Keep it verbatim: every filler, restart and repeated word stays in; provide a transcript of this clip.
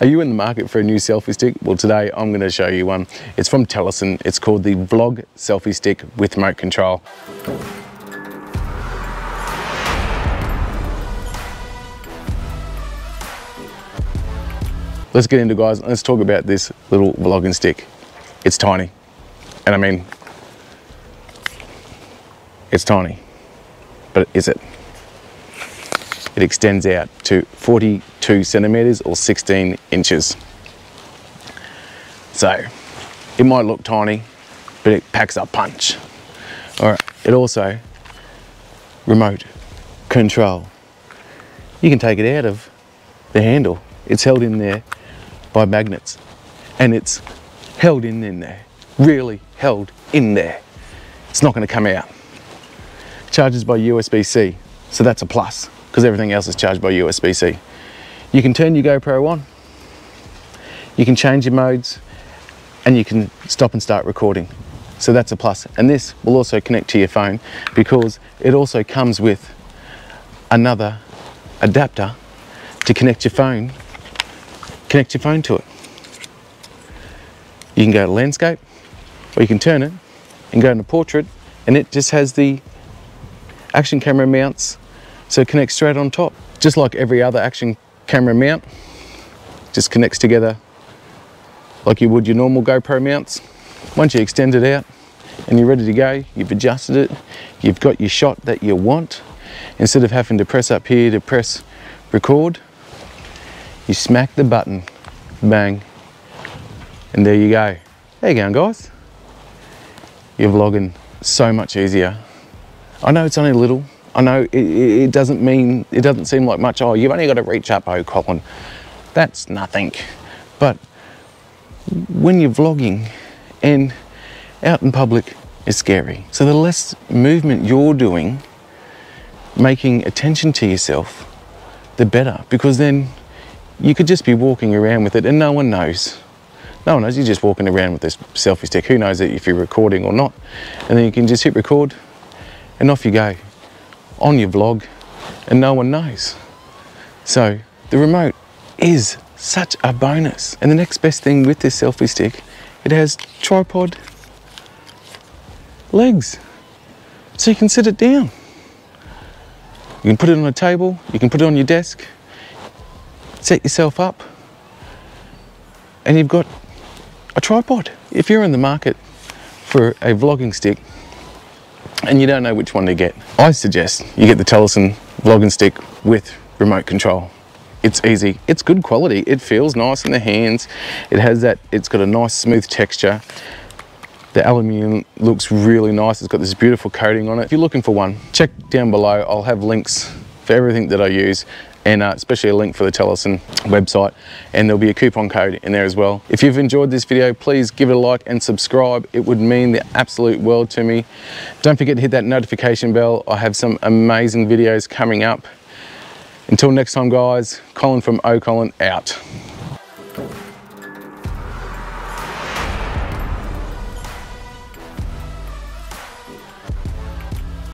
Are you in the market for a new selfie stick? Well, today I'm going to show you one. It's from TELESIN. It's called the Vlog Selfie Stick with Remote Control. Let's get into, guys. Let's talk about this little vlogging stick. It's tiny. And I mean, it's tiny. But is it? It extends out to forty-two centimeters or sixteen inches. So it might look tiny, but it packs a punch. All right, it also remote control. You can take it out of the handle. It's held in there by magnets, and it's held in, in there, really held in there. It's not gonna come out. Charges by U S B C, so that's a plus, because everything else is charged by U S B C. You can turn your GoPro on, you can change your modes, and you can stop and start recording. So that's a plus. And this will also connect to your phone, because it also comes with another adapter to connect your phone, connect your phone to it. You can go to landscape, or you can turn it and go into portrait, and it just has the action camera mounts. So it connects straight on top. Just like every other action camera mount, just connects together like you would your normal GoPro mounts. Once you extend it out and you're ready to go, you've adjusted it, you've got your shot that you want. Instead of having to press up here to press record, you smack the button, bang, and there you go. There you go, guys. You're vlogging so much easier. I know it's only a little, I know it, it doesn't mean, it doesn't seem like much. Oh, you've only got to reach up, OhColin. That's nothing. But when you're vlogging and out in public, it's scary. So the less movement you're doing, making attention to yourself, the better. Because then you could just be walking around with it and no one knows. No one knows, you're just walking around with this selfie stick. Who knows if you're recording or not? And then you can just hit record and off you go on your vlog, and no one knows. So the remote is such a bonus. And the next best thing with this selfie stick, it has tripod legs. So you can sit it down. You can put it on a table, you can put it on your desk, set yourself up, and you've got a tripod. If you're in the market for a vlogging stick, and you don't know which one to get, I suggest you get the TELESIN vlogging stick with remote control. It's easy, it's good quality, it feels nice in the hands, it has that, it's got a nice smooth texture, the aluminium looks really nice, it's got this beautiful coating on it. If you're looking for one, check down below, I'll have links for everything that I use, and uh, especially a link for the TELESIN website, and there'll be a coupon code in there as well. If you've enjoyed this video, please give it a like and subscribe. It would mean the absolute world to me. Don't forget to hit that notification bell. I have some amazing videos coming up. Until next time, guys, Colin from OhColin out.